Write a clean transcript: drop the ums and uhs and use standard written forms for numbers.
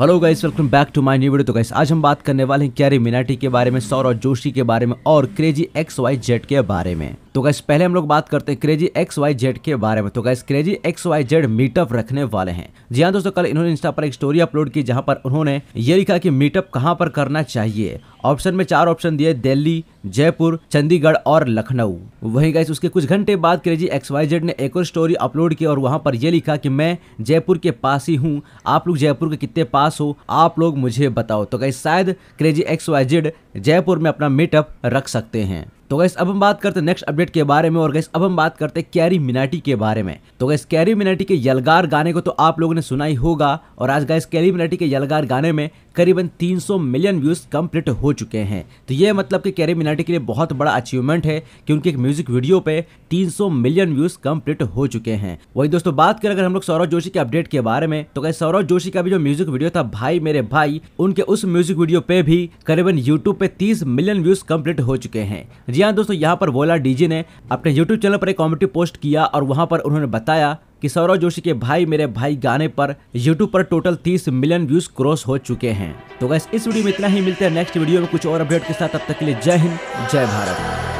Hello guys, welcome back to my new video. तो guys आज हम बात करने वाले हैं कैरी मिनाटी के बारे में, सौरव जोशी के बारे में और क्रेजी XYZ के बारे में। तो गाइस पहले हम लोग बात करते हैं क्रेजी XYZ के बारे में। तो गाइस क्रेजी XYZ मीटअप रखने वाले हैं। जी हाँ दोस्तों, कल इन्होंने इंस्टा पर एक स्टोरी अपलोड की जहां पर उन्होंने ये लिखा कि मीटअप कहां पर करना चाहिए। ऑप्शन में 4 ऑप्शन दिए, दिल्ली, जयपुर, चंडीगढ़ और लखनऊ। वहीं गाइस उसके कुछ घंटे बाद क्रेजी XYZ ने एक और स्टोरी अपलोड की और वहां पर यह लिखा कि मैं जयपुर के पास ही हूँ, आप लोग जयपुर के कितने पास हो आप लोग मुझे बताओ। तो गाइस शायद क्रेजी XYZ जयपुर में अपना मीटअप रख सकते हैं। तो गाइस अब हम बात करते हैं नेक्स्ट अपडेट के बारे में। और गाइस अब हम बात करते हैं कैरी मिनाटी के बारे में। तो गाइस कैरी मिनाटी के यलगार गाने को तो आप लोगों ने सुना ही होगा। और आज गाइस कैरी मिनाटी के यलगार गाने में करीबन 300 मिलियन व्यूज कंप्लीट हो चुके हैं। तो ये मतलब कि कैरी मिनाटी के लिए बहुत बड़ा अचीवमेंट है कि उनके एक म्यूजिक वीडियो पे 300 मिलियन व्यूज कंप्लीट हो चुके हैं। वही दोस्तों बात करें अगर हम लोग सौरव जोशी के अपडेट के बारे में, तो गाइस सौरव जोशी का भी जो म्यूजिक वीडियो था भाई मेरे भाई, उनके उस म्यूजिक वीडियो पे भी करीबन यूट्यूब पे 30 मिलियन व्यूज कंप्लीट हो चुके हैं। जी हाँ दोस्तों, यहाँ पर वोला डीजे ने अपने YouTube चैनल पर एक कमेंट्री पोस्ट किया और वहाँ पर उन्होंने बताया कि सौरव जोशी के भाई मेरे भाई गाने पर YouTube पर टोटल 30 मिलियन व्यूज क्रॉस हो चुके हैं। तो गाइस इस वीडियो में इतना ही, मिलते हैं नेक्स्ट वीडियो में कुछ और अपडेट के साथ। तब तक के लिए जय हिंद जय भारत।